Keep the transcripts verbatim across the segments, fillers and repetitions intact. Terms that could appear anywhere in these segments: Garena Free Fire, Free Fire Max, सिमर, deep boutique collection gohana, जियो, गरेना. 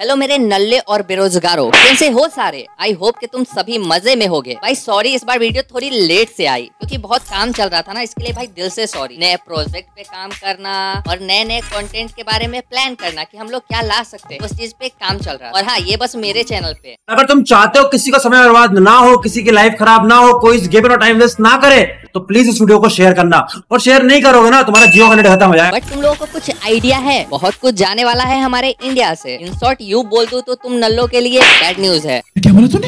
Hello मेरे नल्ले और बेरोजगारों, कैसे हो सारे। आई होप कि तुम सभी मजे में होगे। भाई सॉरी, इस बार वीडियो थोड़ी लेट से आई क्योंकि बहुत काम चल रहा था ना, इसके लिए भाई दिल से सॉरी। नए प्रोजेक्ट पे काम करना और नए नए कंटेंट के बारे में प्लान करना कि हम लोग क्या ला सकते हैं, उस चीज पे काम चल रहा है। और हाँ, ये बस मेरे चैनल पे। अगर तुम चाहते हो किसी का समय बर्बाद ना हो, किसी की लाइफ खराब ना हो, कोई इस गेम में टाइम वेस्ट ना करे, तो प्लीज इस वीडियो को शेयर करना। और शेयर नहीं करोगे ना, तुम्हारा जियो का नेट खत्म हो जाएगा। बट तुम लोगों को कुछ आइडिया है, बहुत कुछ जाने वाला है हमारे इंडिया से। इन शॉर्ट यू बोल दो तो तुम नल्लों के लिए बैड न्यूज है।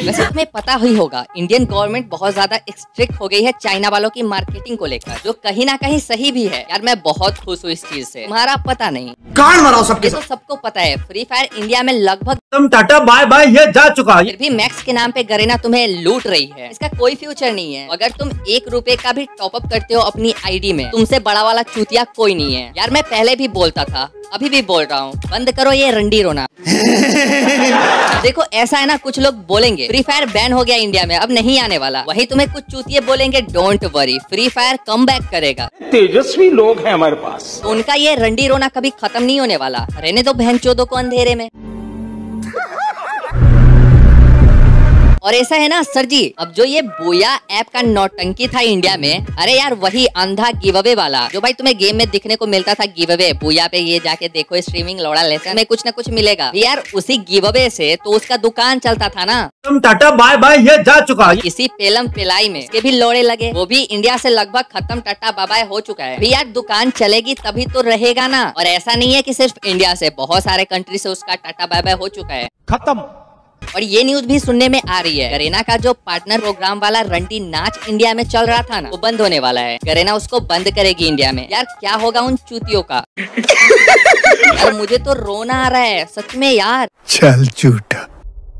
वैसे तुम्हें पता ही होगा, इंडियन गवर्नमेंट बहुत ज्यादा स्ट्रिक्ट हो गई है चाइना वालों की मार्केटिंग को लेकर, जो कहीं ना कहीं सही भी है। यार मैं बहुत खुश हूँ इस चीज से। तुम्हारा पता नहीं, तो सबको पता है फ्री फायर इंडिया में लगभग तुम टाटा बाय बाय ये जा चुका है। फिर भी मैक्स के नाम पे गरेना तुम्हें लूट रही है, इसका कोई फ्यूचर नहीं है। अगर तुम एक रुपए का भी टॉप अप करते हो अपनी आईडी में, तुमसे बड़ा वाला चूतिया कोई नहीं है। यार मैं पहले भी बोलता था, अभी भी बोल रहा हूँ, बंद करो ये रंडी रोना। देखो ऐसा है ना, कुछ लोग बोलेंगे फ्री फायर बैन हो गया इंडिया में, अब नहीं आने वाला। वही तुम्हें कुछ चूतिए बोलेंगे don't worry, free fire come back करेगा। तेजस्वी लोग हैं हमारे पास, तो उनका ये रंडी रोना कभी खत्म नहीं होने वाला। रहने दो बहनचोदों को अंधेरे में। और ऐसा है ना सर जी, अब जो ये बोया ऐप का नौटंकी था इंडिया में, अरे यार वही अंधा गिव अवे वाला, जो भाई तुम्हें गेम में दिखने को मिलता था गिव अवे, बोया पे ये जाके देखो स्ट्रीमिंग लौड़ा लेसन में कुछ ना कुछ मिलेगा। यार उसी गिव अवे से तो उसका दुकान चलता था ना। तुम टाटा बाय बाय ये जा चुका है। किसी पेलम पेलाई में इसके भी लोड़े लगे, वो भी इंडिया से लगभग खत्म टाटा बाय बाय हो चुका है। यार दुकान चलेगी तभी तो रहेगा ना। और ऐसा नहीं है कि सिर्फ इंडिया से, बहुत सारे कंट्री से उसका टाटा बाय बाय हो चुका है, खत्म। और ये न्यूज भी सुनने में आ रही है, गरेना का जो पार्टनर प्रोग्राम वाला रंडी नाच इंडिया में चल रहा था ना, वो बंद होने वाला है। गरेना उसको बंद करेगी इंडिया में। यार क्या होगा उन चूतियों का। यार मुझे तो रोना आ रहा है सच में यार। चल झूठा।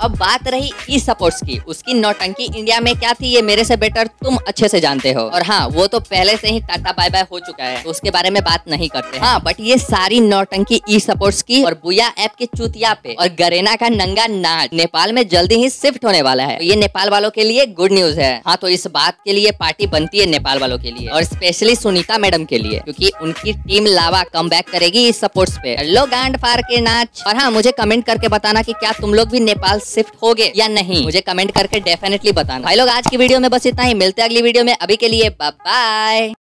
अब बात रही ई सपोर्ट्स की, उसकी नौटंकी इंडिया में क्या थी ये मेरे से बेटर तुम अच्छे से जानते हो। और हाँ, वो तो पहले से ही टाटा बाय बाय हो चुका है, तो उसके बारे में बात नहीं करते। हाँ बट ये सारी नौटंकी ई सपोर्ट्स की और बुया ऐप के चूतिया पे और गरेना का नंगा नाच नेपाल में जल्दी ही शिफ्ट होने वाला है, तो ये नेपाल वालों के लिए गुड न्यूज है। हाँ तो इस बात के लिए पार्टी बनती है नेपाल वालों के लिए, और स्पेशली सुनीता मैडम के लिए, क्योंकि उनकी टीम लावा कम बैक करेगी ई सपोर्ट्स पे। लो गांड फाड़ के नाच। और हाँ मुझे कमेंट करके बताना की क्या तुम लोग भी नेपाल शिफ्ट हो गए या नहीं, मुझे कमेंट करके डेफिनेटली बताना। भाई लोग आज की वीडियो में बस इतना ही, मिलते हैं अगली वीडियो में। अभी के लिए बाय बाय।